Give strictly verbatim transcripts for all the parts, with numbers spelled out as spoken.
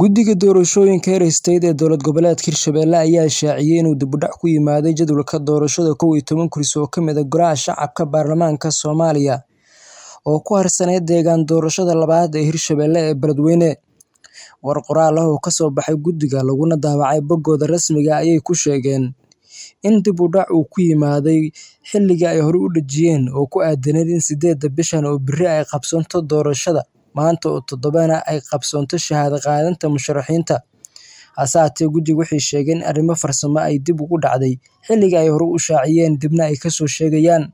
guddiga doorashooyinka State ee dowlad goboleedka Hirshabelle ayaa shaaciyay inuu dib u dhac ku yimaaday jadwalka doorashada kow iyo toban kursi oo kamid ah golaha shacabka baarlamaanka Soomaaliya oo ku harsaneyd deegaan doorashada labaad ee Hirshabelle ee baladweyne. War qoraal ah oo ka soo baxay guddiga laguna daawacay boggooda rasmiga ayay ku sheegeen in dib u dhac uu ku yimaaday xilliga ay hore u dhajiyeen oo ku aadanayd in sideedda bishan oo biri ay qabsanto doorashada maanta oo todobaana ay qabsanto shahaad qaadanta musharaxiinta. Asaatee guddigu waxay sheegeen arrimo farsamo ay dib ugu dhacday xilliga ay hore u shaaciyeen dibna ay ka soo sheegayaan.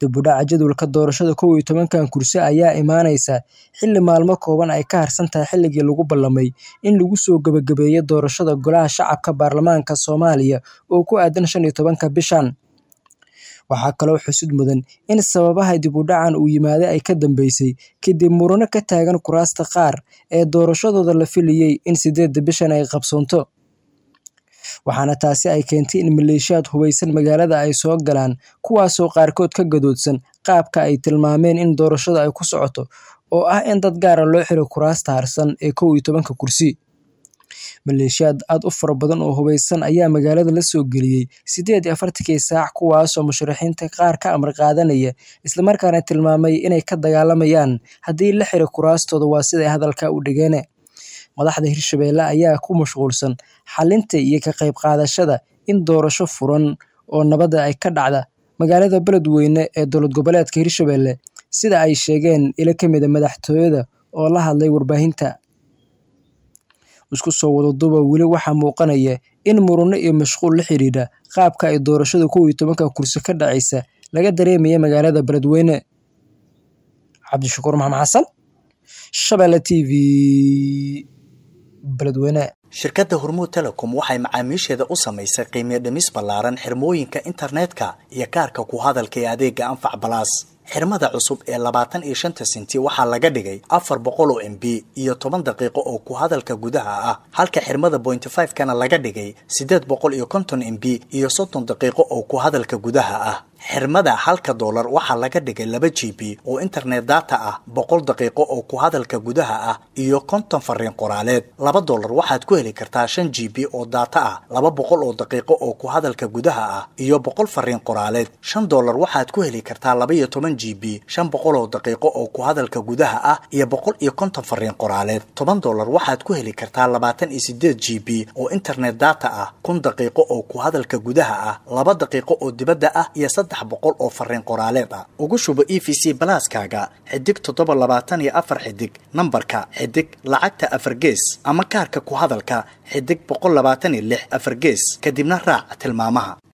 Dib u dhaca jadwalka doorashada kow iyo toban kursi ayaa imaanaysa xilli maalmo kooban ay ka harsan tahay xilligii lagu ballamay in lagu soo gabagabeeyo doorashada golaha shacabka baarlamaanka Soomaaliya oo ku aadan shan iyo tobanka bishan. Waxaa kaloo xusud mudan in sababaha dib u dhacan uu yimaaday ay ka dambeysay kadib murano ka taagan kuraasta qaar ee doorashadooda la filiyay in sideedda bishan ay qabsoonto. waxaana taasi ay keentay in maleeshiyaad hubaysan magaalada ay soo galaan kuwaasoo qaarkood ka gadoodsan qaabka ay tilmaameen in doorashada ay ku socoto oo ah in dad gaar ah loo xiro kuraasta harsan ee kow iyo tobanka kursi. Maleeshiyaad aad u fara badan oo hubaysan ayaa magaalada la soo geliyay siddeed iyo afartankii saac kuwaasoo musharaxiinta qaar ka amar qaadanaya isla markaana tilmaamay inay ka dagaalamayaan haddii la xiro kuraastooda waa sida ay hadalka u dhigeen. Madaxda Hirshabelle ayaa ku mashquulsan xalinta iyo ka qayb qaadashada in doorasho furan oo nabadda ay ka dhacda magaalada baladweyne ee dowlad goboleedka Hirshabelle sida ay sheegeen ila kamid madaxtooyada oo la hadlay warbaahinta. Isku soo wada duba wali waxa muuqanaya in murano iyo mashquul la xiriira qaabka ay doorashada kow iyo tobanka kursi ka dhacaysa laga dareemayo magaalada baladweyne. Cabdishakuur Maxamed Xasan, Shabelle T V. shirkadda hormuud telecom waxay macaamiisheeda u samaysay qiimo dhimis ballaaran xirmooyinka internetka iyo kaarka ku hadalka ee adeega anfac balaas. xirmada cusub ee labaatan iyo shanta senti waxaa laga dhigay afar boqol oo M B iyo toban daqiiqo oo ku hadalka gudaha ah, halka xirmada point five kana laga dhigay saddex boqol iyo konton M B iyo soddon daqiiqo oo ku hadalka gudaha ah. xirmada halka dollar waxaa laga dhigay laba G B oo internet data ah, boqol daqiiqo oo ku hadalka gudaha ah iyo konton fariin qoraaleed. laba dollar waxaad ku heli kartaa shan G B oo data ah, laba boqol oo daqiiqo oo ku hadalka gudaha ah iyo boqol fariin qoraaleed. shan dollar waxaad ku heli kartaa laba iyo toban G B, shan boqol oo daqiiqo oo ku hadalka gudaha ah iyo boqol iyo konton fariin qoraaleed. toban dollar waxaad ku heli kartaa labaatan iyo siddeed G B oo internet data ah, kun daqiiqo oo ku hadalka gudaha ah, laba daqiiqo oo dibadda ah iyo boqol oo farriin qoraaleed ah. ugu shubo E V C Plus-kaaga xidig todoba boqol labaatan iyo afar xidig nambarka xidig lacagta afar gees ama kaarka ku hadalka xidig boqol labaatan iyo lix afar gees kadibna raac tilmaamaha.